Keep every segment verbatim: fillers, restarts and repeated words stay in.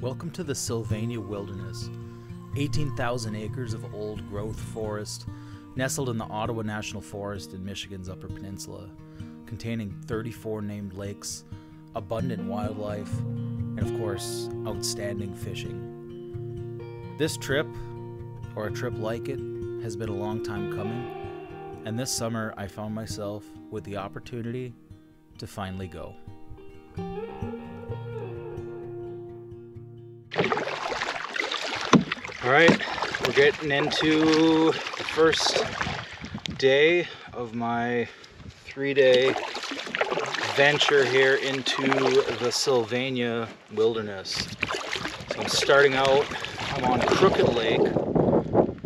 Welcome to the Sylvania Wilderness, eighteen thousand acres of old-growth forest nestled in the Ottawa National Forest in Michigan's Upper Peninsula, containing thirty-four named lakes, abundant wildlife, and of course, outstanding fishing. This trip, or a trip like it, has been a long time coming, and this summer I found myself with the opportunity to finally go. All right, we're getting into the first day of my three-day venture here into the Sylvania Wilderness. So I'm starting out, I'm on Crooked Lake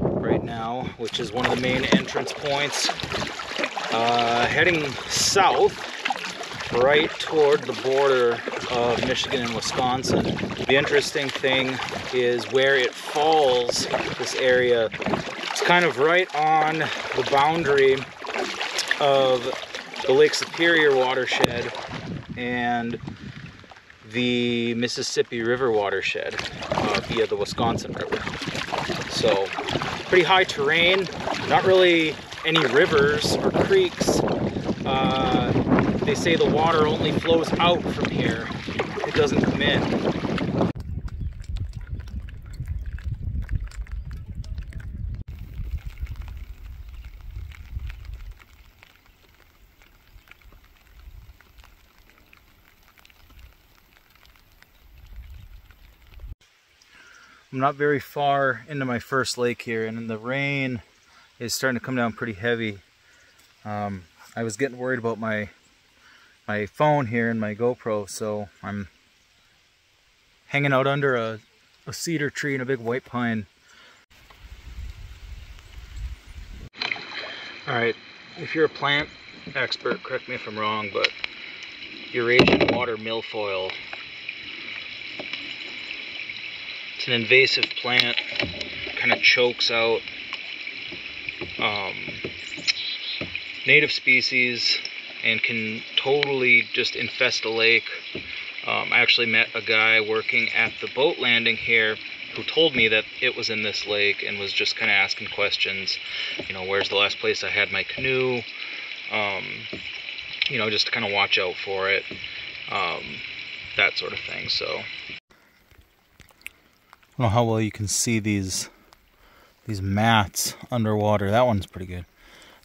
right now, which is one of the main entrance points. Uh, heading south, right toward the border of Michigan and Wisconsin. The interesting thing is where it falls, this area. It's kind of right on the boundary of the Lake Superior watershed and the Mississippi River watershed uh, via the Wisconsin River. So, pretty high terrain, not really any rivers or creeks. Uh, They say the water only flows out from here. It doesn't come in. I'm not very far into my first lake here, and the rain is starting to come down pretty heavy. Um, I was getting worried about my my phone here and my GoPro, so I'm hanging out under a, a cedar tree and a big white pine. Alright, if you're a plant expert, correct me if I'm wrong, but Eurasian water milfoil. It's an invasive plant, kind of chokes out um, native species, and can totally just infest a lake. Um, I actually met a guy working at the boat landing here who told me that it was in this lake and was just kind of asking questions. You know, where's the last place I had my canoe? Um, you know, just to kind of watch out for it. Um, that sort of thing, so. I don't know how well you can see these, these mats underwater. That one's pretty good.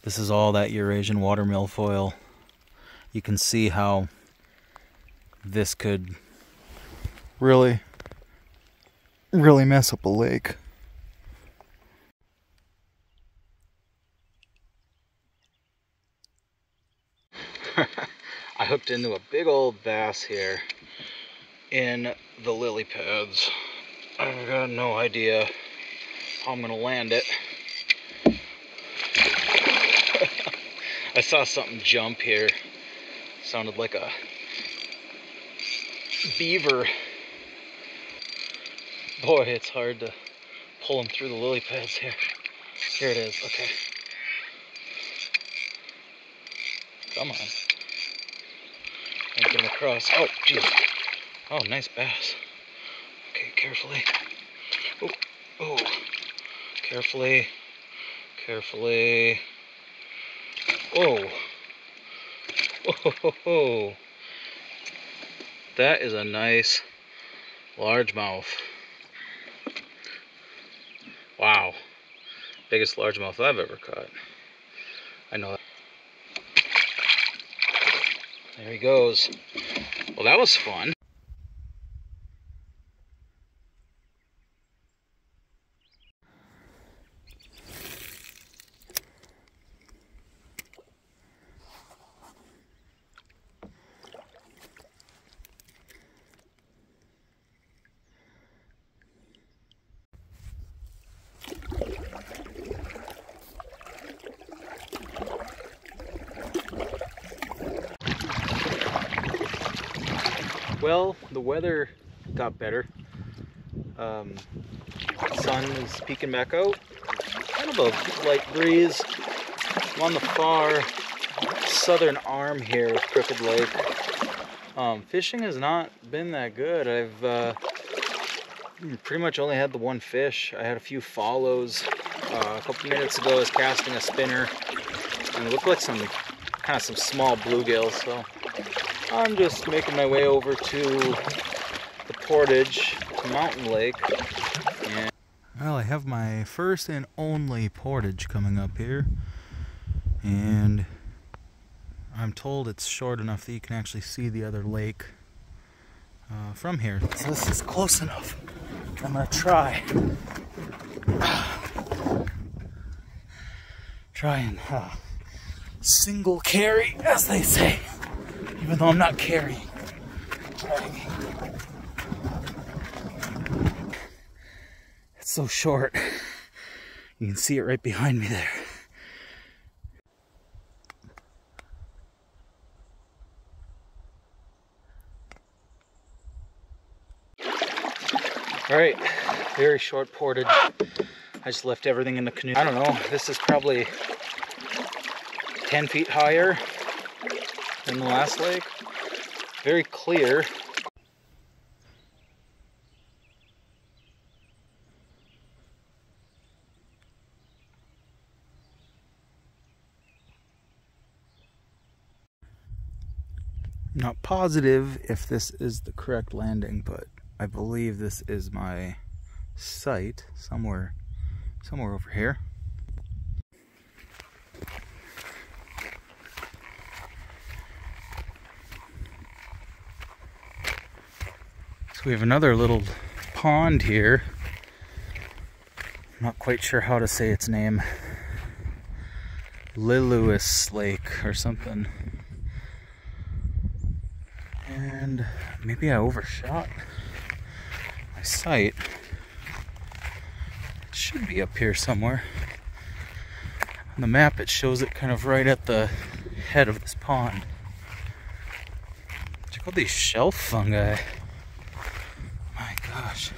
This is all that Eurasian water milfoil. You can see how this could really, really mess up a lake. I hooked into a big old bass here in the lily pads. I've got no idea how I'm gonna land it. I saw something jump here. Sounded like a beaver. Boy, it's hard to pull them through the lily pads here. Here it is, okay. Come on. And get him across. Oh, geez. Oh, nice bass. Okay, carefully. Oh, oh. Carefully. Carefully. Whoa. Oh, that is a nice largemouth. Wow. Biggest largemouth I've ever caught. I know that. There he goes. Well, that was fun. Well, the weather got better. Um, sun is peeking back out. Kind of a light breeze. I'm on the far southern arm here of Crooked Lake. Um, fishing has not been that good. I've uh, pretty much only had the one fish. I had a few follows. Uh, a couple minutes ago I was casting a spinner and it looked like some kind of some small bluegills, so I'm just making my way over to the portage to Mountain Lake. And well, I have my first and only portage coming up here, and I'm told it's short enough that you can actually see the other lake uh, from here. So this is close enough. I'm gonna try try and uh, single carry, as they say, even though I'm not carrying. It's so short. You can see it right behind me there. All right, very short portage. I just left everything in the canoe. I don't know, this is probably ten feet higher than the last lake. Very clear. Not positive if this is the correct landing, but I believe this is my site somewhere, somewhere over here. So we have another little pond here. I'm not quite sure how to say its name. Lillewis Lake or something. And maybe I overshot my sight. It should be up here somewhere. On the map it shows it kind of right at the head of this pond. Check out these shelf fungi. My gosh.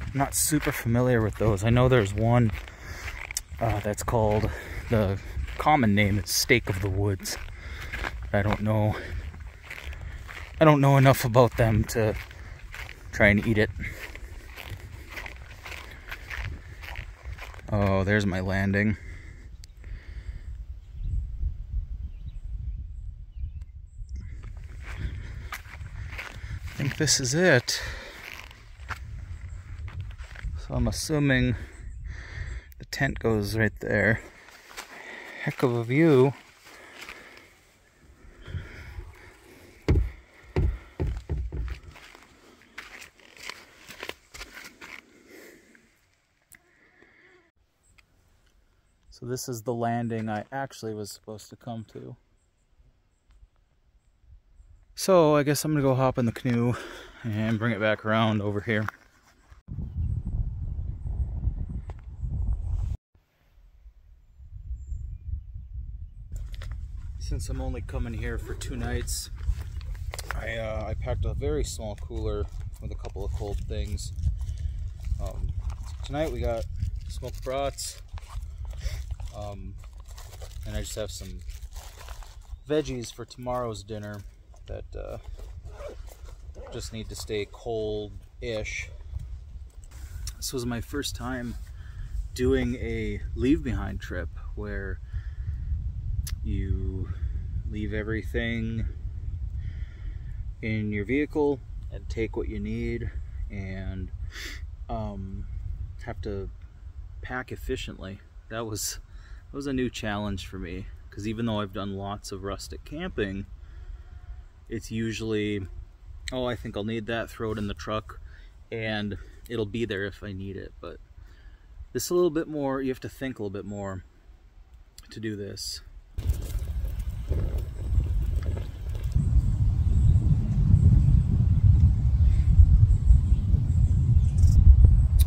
I'm not super familiar with those. I know there's one uh, that's called, the common name is Steak of the Woods. I don't know I don't know enough about them to try and eat it. Oh, there's my landing. I think this is it. So I'm assuming the tent goes right there. Heck of a view. So this is the landing I actually was supposed to come to. So I guess I'm gonna go hop in the canoe and bring it back around over here. Since I'm only coming here for two nights, I, uh, I packed a very small cooler with a couple of cold things. Um, tonight we got smoked brats. Um, and I just have some veggies for tomorrow's dinner that uh, just need to stay cold-ish. This was my first time doing a leave-behind trip where you leave everything in your vehicle and take what you need and um, have to pack efficiently. That was... It was a new challenge for me, because even though I've done lots of rustic camping, it's usually, oh, I think I'll need that, throw it in the truck, and it'll be there if I need it. But this is a little bit more, you have to think a little bit more to do this.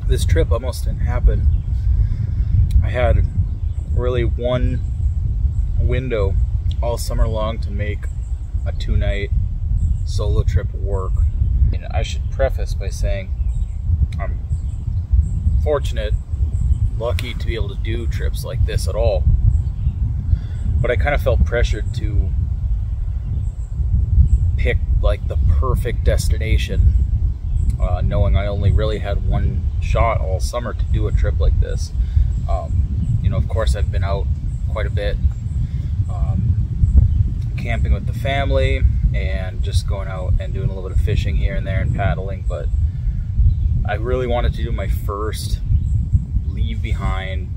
This trip almost didn't happen. I had really one window all summer long to make a two-night solo trip work. And I should preface by saying I'm fortunate, lucky to be able to do trips like this at all. But I kind of felt pressured to picked like the perfect destination, uh, knowing I only really had one shot all summer to do a trip like this. Um, you know, of course I've been out quite a bit, um, camping with the family and just going out and doing a little bit of fishing here and there and paddling, but I really wanted to do my first leave behind,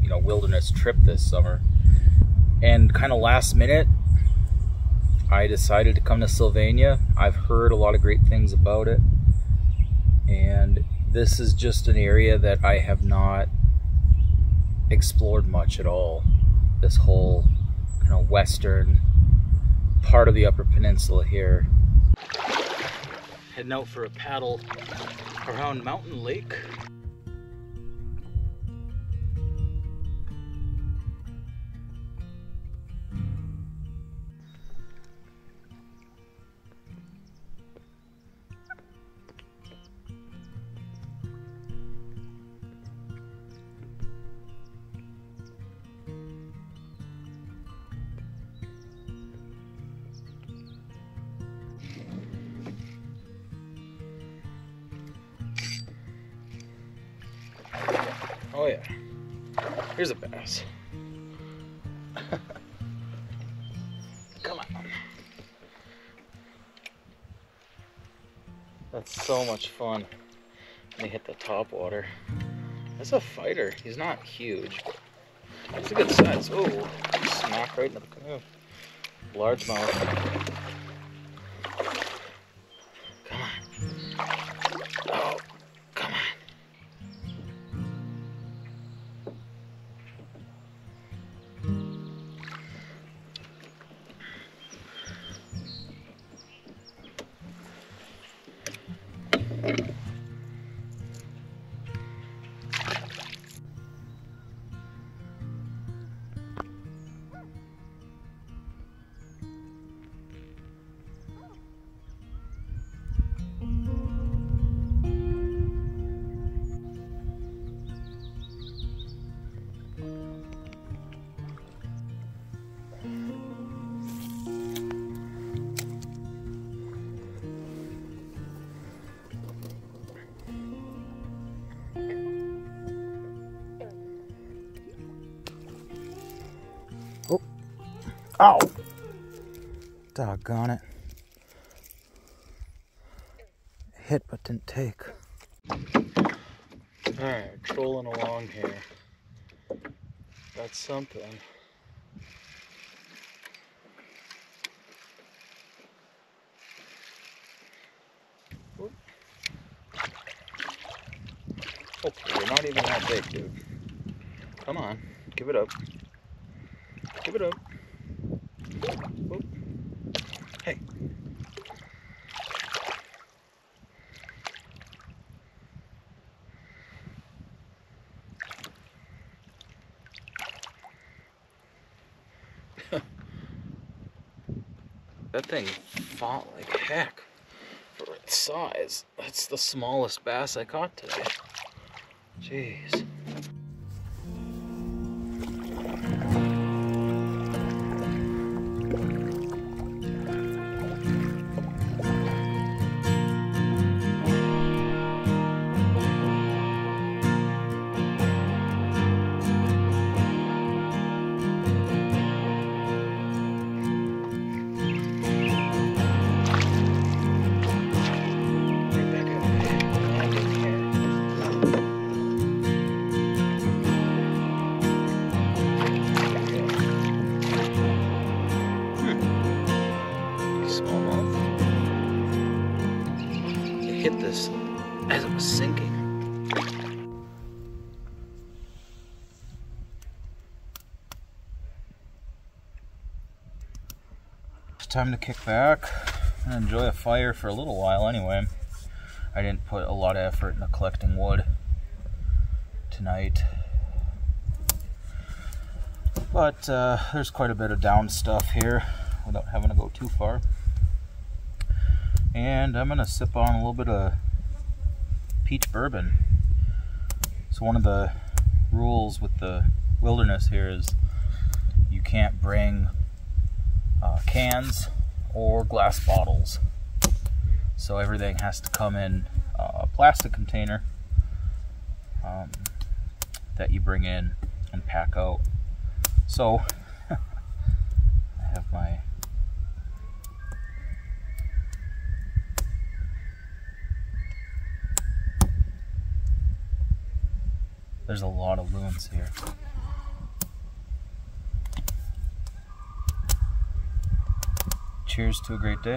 you know, wilderness trip this summer. And kind of last minute, I decided to come to Sylvania. I've heard a lot of great things about it. And this is just an area that I have not explored much at all. This whole kind of western part of the Upper Peninsula here. Heading out for a paddle around Mountain Lake. Oh yeah, here's a bass. Come on. That's so much fun. They hit the top water. That's a fighter. He's not huge. That's a good size. Oh, smack right in the canoe. Largemouth. Come on. Oh. Ow! Doggone it. Hit but didn't take. Alright, trolling along here. That's something. Oop. Okay, you're not even that big, dude. Come on, give it up. Give it up. Oop. Hey. That thing fought like heck for its size. That's the smallest bass I caught today. Jeez. As it was sinking. It's time to kick back and enjoy a fire for a little while anyway. I didn't put a lot of effort into collecting wood tonight. But uh, there's quite a bit of down stuff here without having to go too far. And I'm gonna sip on a little bit of peach bourbon. So one of the rules with the wilderness here is you can't bring uh, cans or glass bottles. So everything has to come in a plastic container um, that you bring in and pack out. So I have my there's a lot of loons here. Cheers to a great day.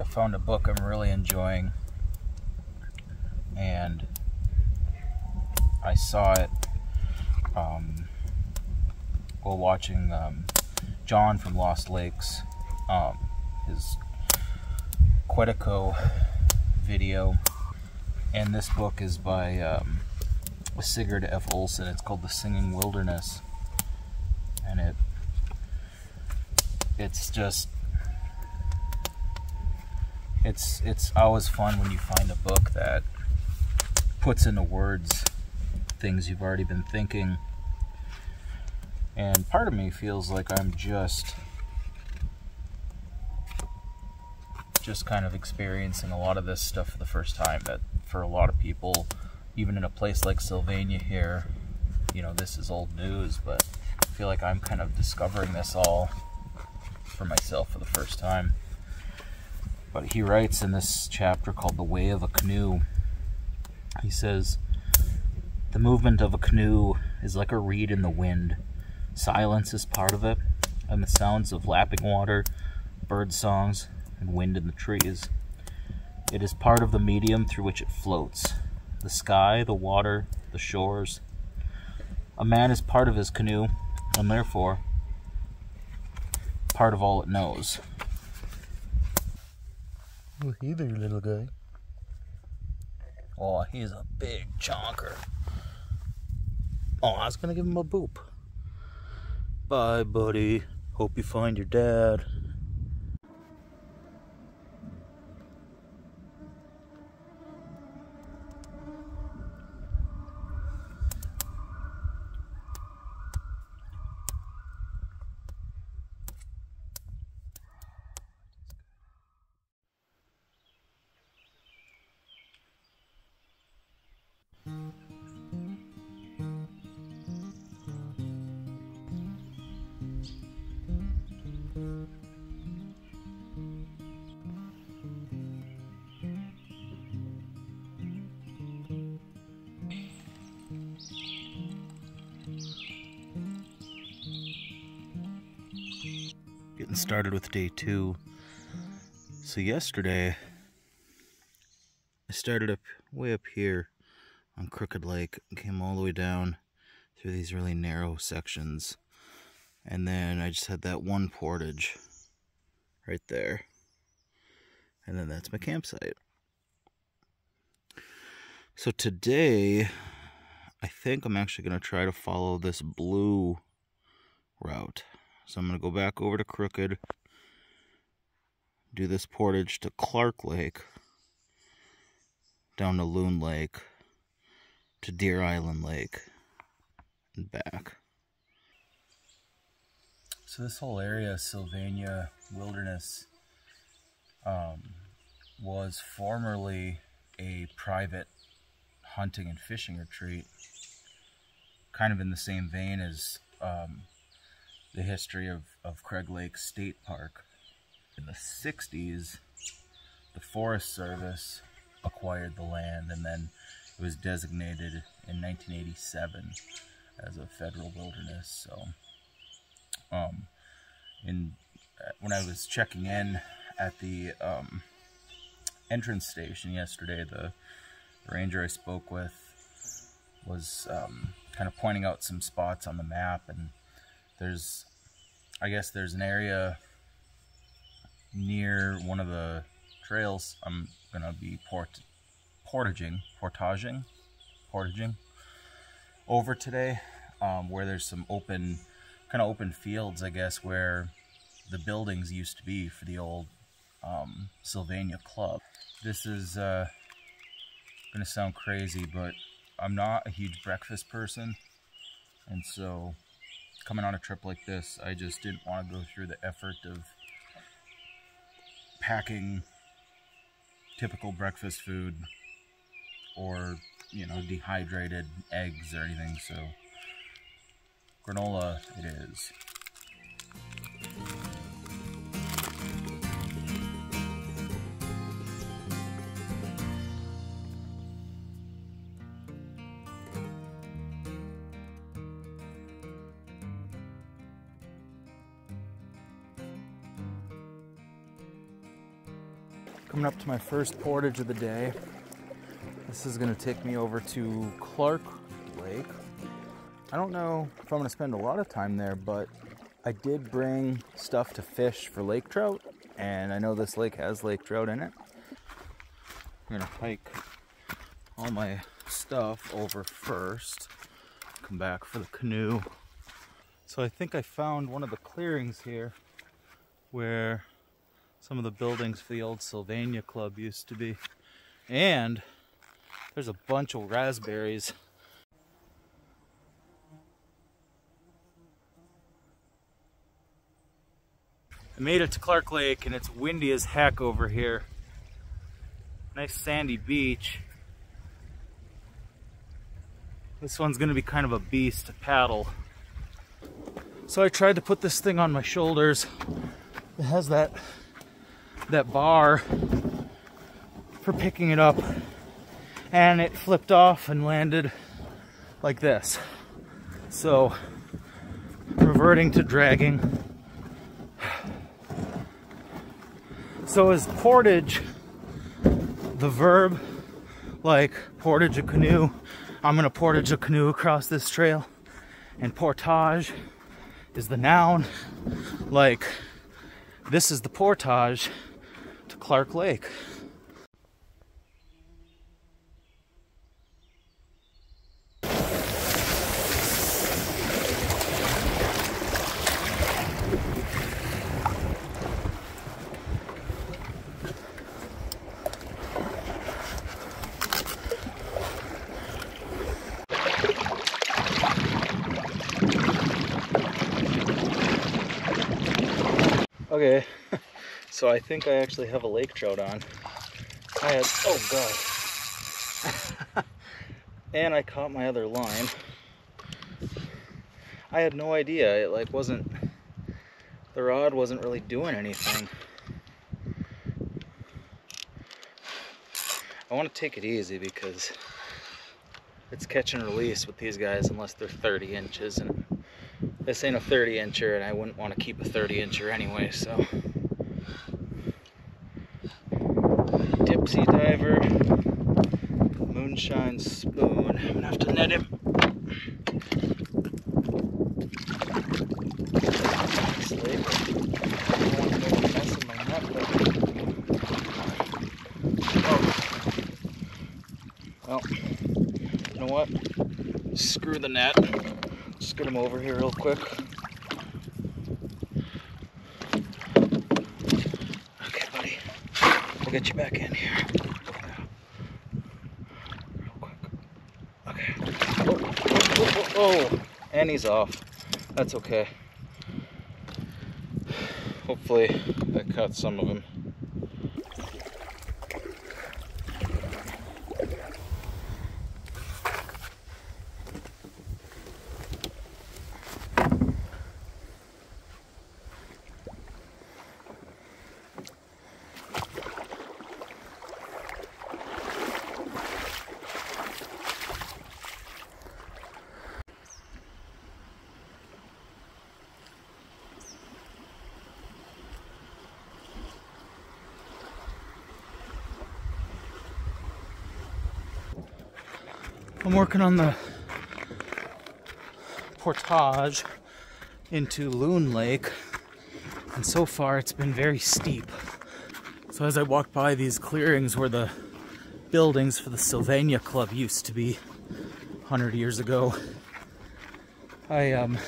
I found a book I'm really enjoying, and I saw it um, while watching um, John from Lost Lakes, um, his Quetico video, and this book is by um, Sigurd F. Olson. It's called The Singing Wilderness, and it it's just it's it's always fun when you find a book that puts into words things you've already been thinking. And part of me feels like I'm just just kind of experiencing a lot of this stuff for the first time, that for a lot of people, even in a place like Sylvania here, you know, this is old news, but I feel like I'm kind of discovering this all for myself for the first time. But he writes in this chapter called The Way of a Canoe, he says, "The movement of a canoe is like a reed in the wind. Silence is part of it, and the sounds of lapping water, bird songs, and wind in the trees. It is part of the medium through which it floats, the sky, the water, the shores. A man is part of his canoe, and therefore, part of all it knows." Well, hey there, little guy. Oh, he's a big chonker. Oh, I was gonna give him a boop. Bye, buddy. Hope you find your dad. Started with day two. So yesterday I started up way up here on Crooked Lake and came all the way down through these really narrow sections, and then I just had that one portage right there, and then that's my campsite. So today I think I'm actually going to try to follow this blue route. So I'm going to go back over to Crooked, do this portage to Clark Lake, down to Loon Lake, to Deer Island Lake, and back. So this whole area, Sylvania Wilderness, um, was formerly a private hunting and fishing retreat, kind of in the same vein as Um, the history of, of Craig Lake State Park. In the sixties, the Forest Service acquired the land, and then it was designated in nineteen eighty-seven as a federal wilderness. So, um, in when I was checking in at the um, entrance station yesterday, the ranger I spoke with was um, kind of pointing out some spots on the map, and There's, I guess there's an area near one of the trails I'm going to be port portaging, portaging, portaging over today, um, where there's some open, kind of open fields, I guess, where the buildings used to be for the old um, Sylvania Club. This is uh, going to sound crazy, but I'm not a huge breakfast person. And so coming on a trip like this, I just didn't want to go through the effort of packing typical breakfast food or, you know, dehydrated eggs or anything. So granola it is. Coming up to my first portage of the day. This is gonna take me over to Clark Lake. I don't know if I'm gonna spend a lot of time there, but I did bring stuff to fish for lake trout, and I know this lake has lake trout in it. I'm gonna hike all my stuff over first, come back for the canoe. So I think I found one of the clearings here where some of the buildings for the old Sylvania Club used to be. And there's a bunch of raspberries. I made it to Clark Lake and it's windy as heck over here. Nice sandy beach. This one's gonna be kind of a beast to paddle. So I tried to put this thing on my shoulders. It has that that bar for picking it up, and it flipped off and landed like this. So reverting to dragging. So is portage the verb, like portage a canoe? I'm gonna portage a canoe across this trail. And portage is the noun, like this is the portage to Clark Lake. Okay, so I think I actually have a lake trout on. I had, oh god. And I caught my other line. I had no idea, it like wasn't, the rod wasn't really doing anything. I want to take it easy because it's catch and release with these guys unless they're thirty inches. And this ain't a thirty incher, and I wouldn't want to keep a thirty incher anyway, so. Dipsy diver, moonshine spoon. I'm gonna have to net him. It's late. I don't want to make a mess in my net, but. Oh. Well, you know what? Screw the net. Just get him over here real quick. Okay, buddy. I'll get you back in here. Real quick. Okay. Oh, oh, oh, oh. And he's off. That's okay. Hopefully that caught some of him. I'm working on the portage into Loon Lake, and so far it's been very steep. So as I walk by these clearings where the buildings for the Sylvania Club used to be a hundred years ago, I um,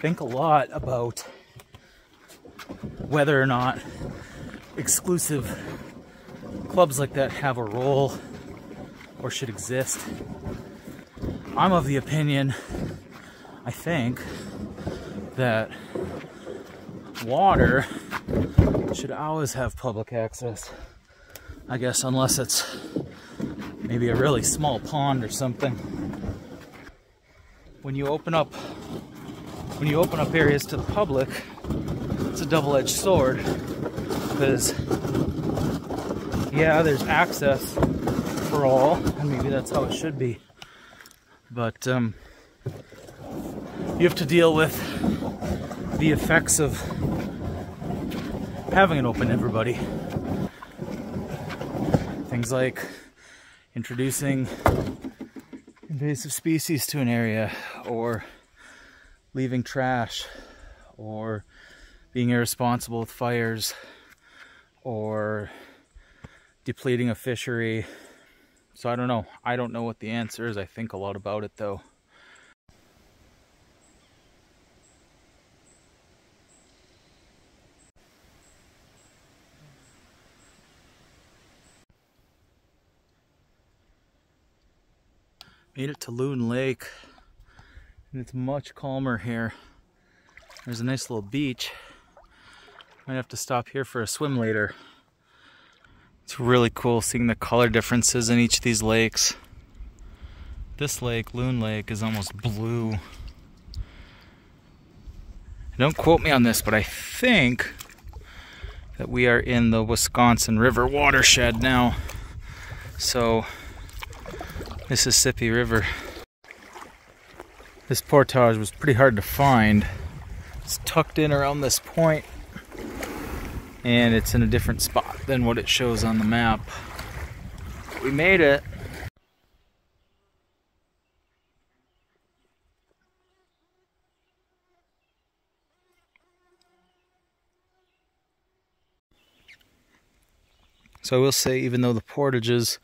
think a lot about whether or not exclusive clubs like that have a role or should exist. I'm of the opinion, I think, that water should always have public access. I guess unless it's maybe a really small pond or something. When you open up when you open up areas to the public, it's a double-edged sword, because yeah, there's access for all, and maybe that's how it should be, but um, you have to deal with the effects of having it open to everybody. Things like introducing invasive species to an area, or leaving trash, or being irresponsible with fires, or depleting a fishery. So I don't know. I don't know what the answer is. I think a lot about it though. Made it to Loon Lake, and it's much calmer here. There's a nice little beach. Might have to stop here for a swim later. It's really cool seeing the color differences in each of these lakes. This lake, Loon Lake, is almost blue. Don't quote me on this, but I think that we are in the Wisconsin River watershed now. So Mississippi River. This portage was pretty hard to find. It's tucked in around this point, and it's in a different spot than what it shows on the map. We made it. So I will say, even though the portages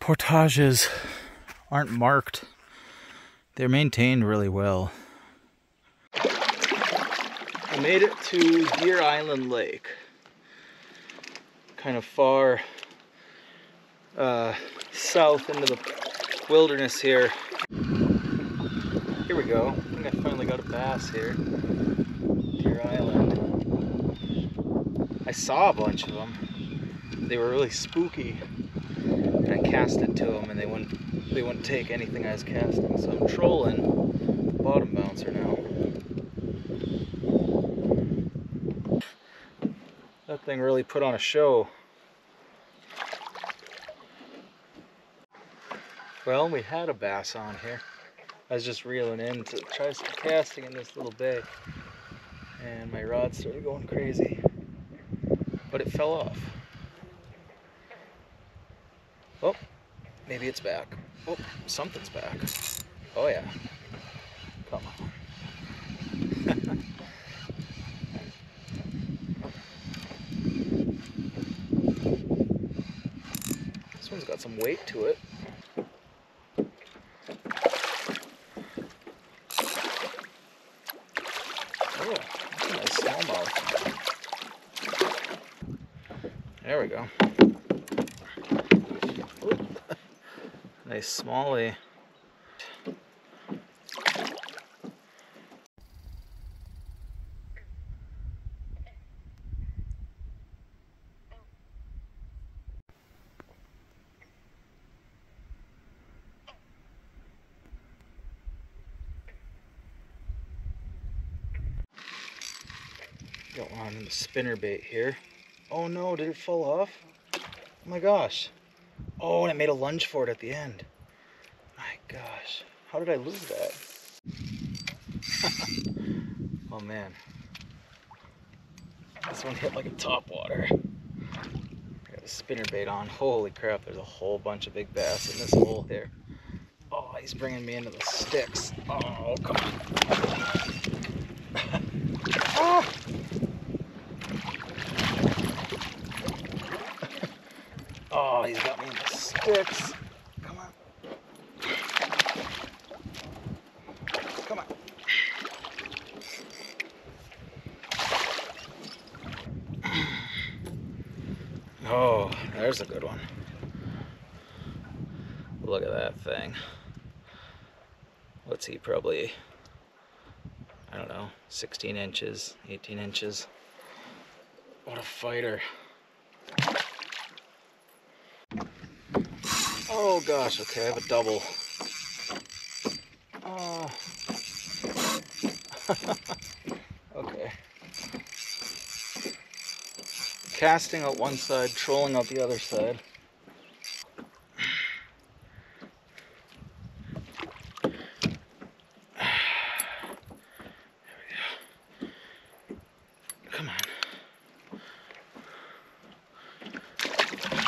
Portages aren't marked, they're maintained really well. I made it to Deer Island Lake. Kind of far uh, south into the wilderness here. Here we go. I think I finally got a bass here. Deer Island. I saw a bunch of them. They were really spooky. I casted to them, and they wouldn't, they wouldn't take anything I was casting, so I'm trolling the bottom bouncer now. That thing really put on a show. Well, we had a bass on here. I was just reeling in to try some casting in this little bay, and my rod started going crazy, but it fell off. Oh, maybe it's back. Oh, something's back. Oh yeah. Come on. This one's got some weight to it. Oh, that's a nice smallmouth. There we go. Nice smallie. Got one in the spinnerbait here. Oh no, did it fall off? Oh my gosh. Oh, and I made a lunge for it at the end. My gosh, how did I lose that? Oh man, this one hit like a topwater. I got a spinnerbait on. Holy crap, there's a whole bunch of big bass in this hole here. Oh, he's bringing me into the sticks. Oh, come on. Ah! Oh, he's got me in the sticks. Come on. Come on. Oh, there's a good one. look at that thing. What's he, probably, I don't know, sixteen inches, eighteen inches. What a fighter. Oh gosh, okay, I have a double. Oh. Okay. Casting out one side, trolling out the other side.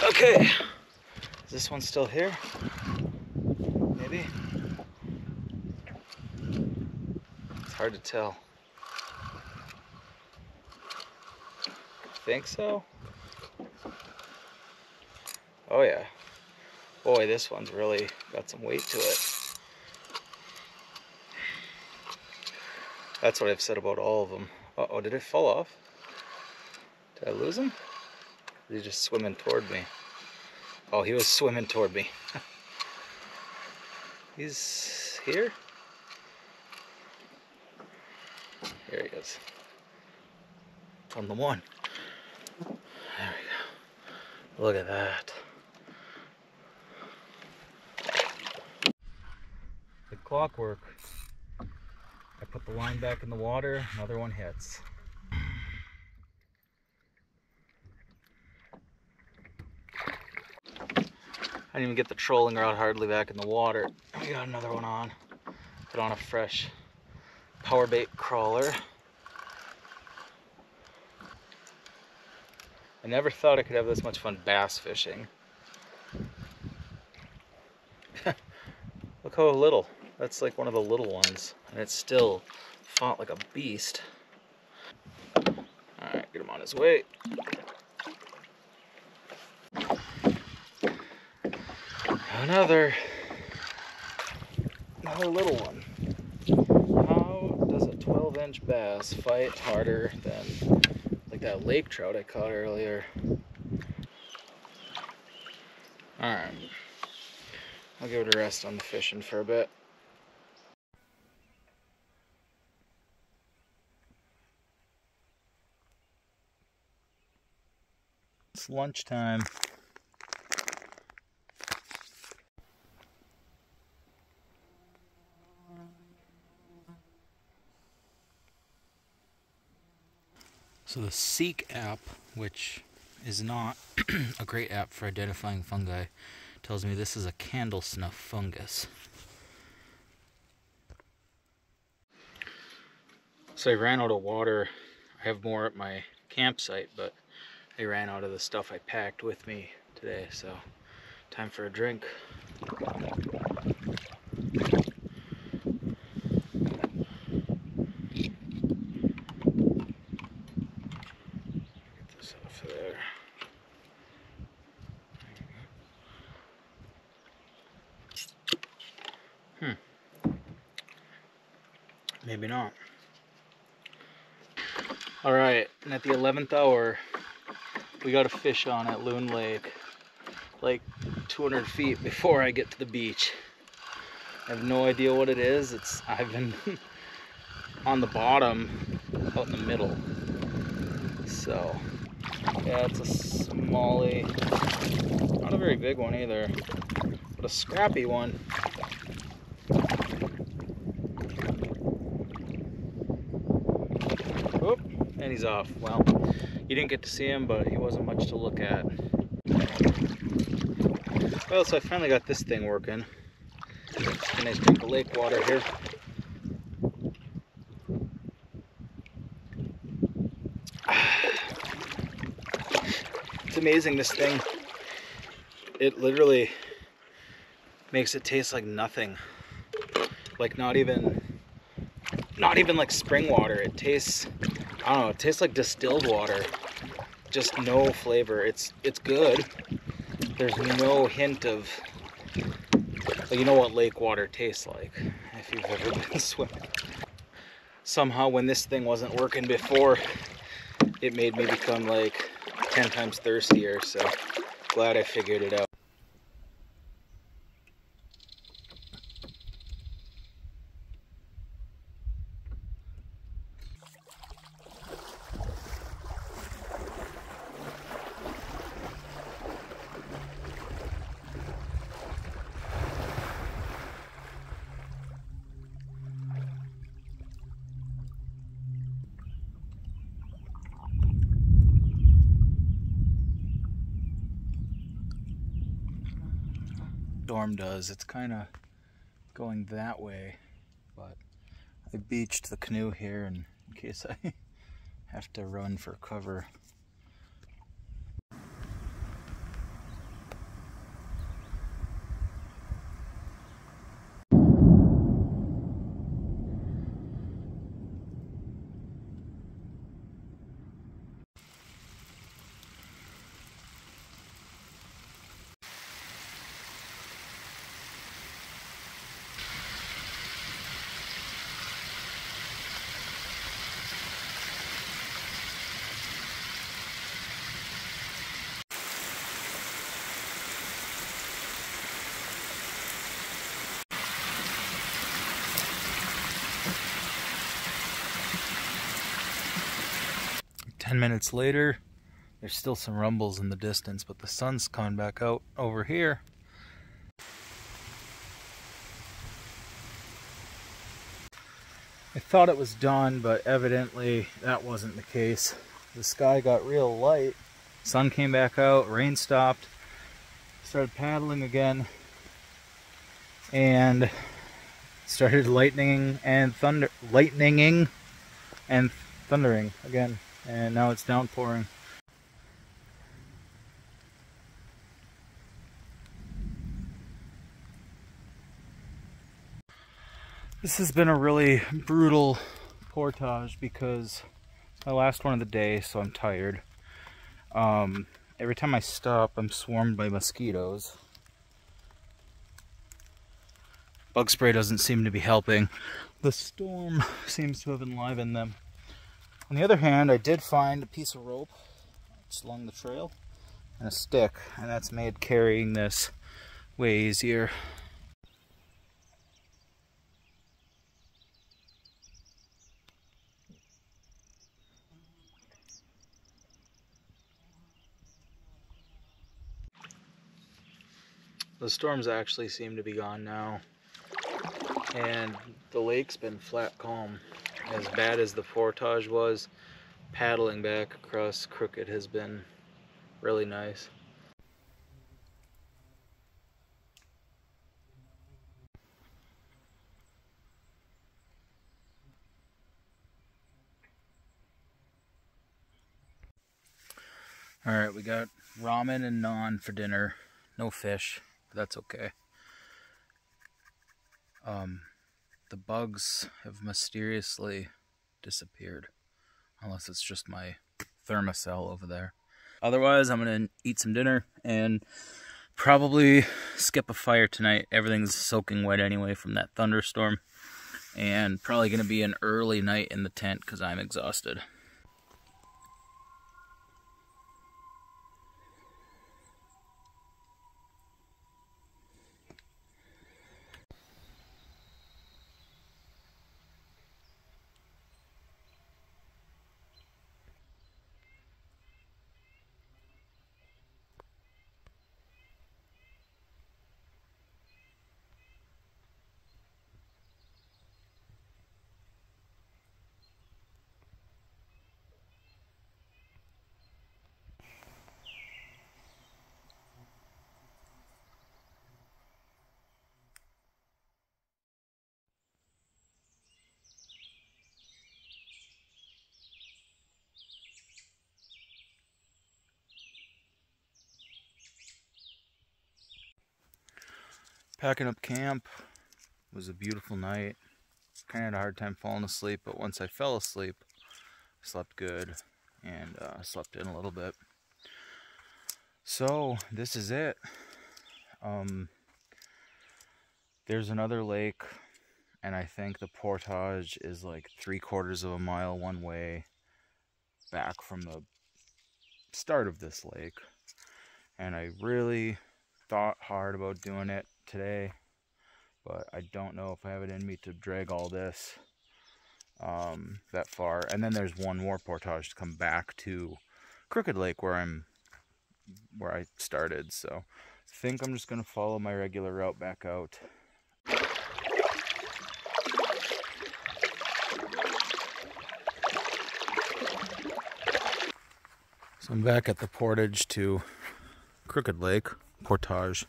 Okay, is this one still here? Maybe? It's hard to tell. I think so? Oh yeah. Boy, this one's really got some weight to it. That's what I've said about all of them. Uh-oh, did it fall off? Did I lose him? Or did he just swimming toward me? Oh, he was swimming toward me. He's here? Here he is. On the one. There we go. Look at that. The clockwork. I put the line back in the water, another one hits. I didn't even get the trolling rod hardly back in the water. We got another one on. Put on a fresh power bait crawler. I never thought I could have this much fun bass fishing. Look how little. That's like one of the little ones. And it's still fought like a beast. Alright, get him on his way. Another, another little one. How does a twelve inch bass fight harder than like that lake trout I caught earlier? Alright, I'll give it a rest on the fishing for a bit. It's lunchtime. So the Seek app, which is not a great app for identifying fungi, tells me this is a candle snuff fungus. So I ran out of water. I have more at my campsite, but I ran out of the stuff I packed with me today, so time for a drink. Maybe not. All right, and at the eleventh hour, we got a fish on at Loon Lake, like two hundred feet before I get to the beach. I have no idea what it is. It's I've been on the bottom, out in the middle. So yeah, it's a smallie, not a very big one either, but a scrappy one. And he's off. Well, you didn't get to see him, but he wasn't much to look at. Well, so I finally got this thing working. Just a nice drink of lake water here. It's amazing, this thing. It literally makes it taste like nothing. Like not even, not even like spring water. It tastes, I don't know, it tastes like distilled water. Just no flavor. It's it's good. There's no hint of, well, you know what lake water tastes like if you've ever been swimming. Somehow when this thing wasn't working before, it made me become like ten times thirstier, so glad I figured it out. storm does. It's kind of going that way, but I beached the canoe here in case I have to run for cover. ten minutes later, there's still some rumbles in the distance, but the sun's coming back out over here. I thought it was dawn, but evidently that wasn't the case. The sky got real light, sun came back out, rain stopped, started paddling again, and started lightning and thunder, lightninging and thundering again. And now it's downpouring. This has been a really brutal portage because it's my last one of the day, so I'm tired. Um, every time I stop, I'm swarmed by mosquitoes. Bug spray doesn't seem to be helping. The storm seems to have enlivened them. On the other hand, I did find a piece of rope just along the trail and a stick, and that's made carrying this way easier. The storms actually seem to be gone now, and the lake's been flat calm. As bad as the portage was, paddling back across Crooked has been really nice. Alright, we got ramen and naan for dinner. No fish, but that's okay. Um... The bugs have mysteriously disappeared, unless it's just my thermocell over there. Otherwise, I'm gonna eat some dinner and probably skip a fire tonight. Everything's soaking wet anyway from that thunderstorm, and probably gonna be an early night in the tent because I'm exhausted. Packing up camp. It was a beautiful night. Kind of had a hard time falling asleep, but once I fell asleep, I slept good and uh, slept in a little bit. So this is it. Um, there's another lake, and I think the portage is like three quarters of a mile one way back from the start of this lake. And I really thought hard about doing it today, but I don't know if I have it in me to drag all this um, that far. And then there's one more portage to come back to Crooked Lake where I'm where I started, so I think I'm just gonna follow my regular route back out. So I'm back at the portage to Crooked Lake portage.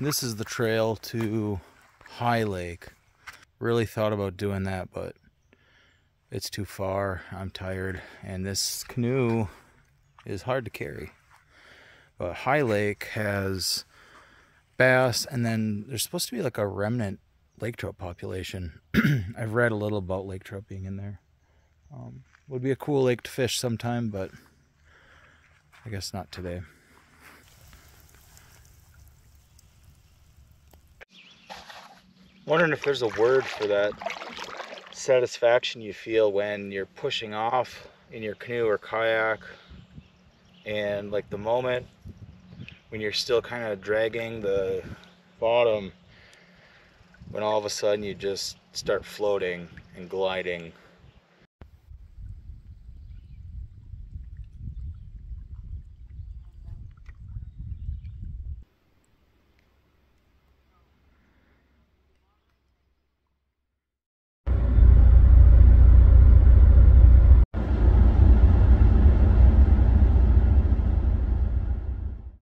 This is the trail to High Lake. Really thought about doing that, but it's too far. I'm tired, and this canoe is hard to carry. But High Lake has bass, and then there's supposed to be like a remnant lake trout population. I've read a little about lake trout being in there. Um, would be a cool lake to fish sometime, but I guess not today. Wondering if there's a word for that satisfaction you feel when you're pushing off in your canoe or kayak, and like the moment when you're still kind of dragging the bottom, when all of a sudden you just start floating and gliding.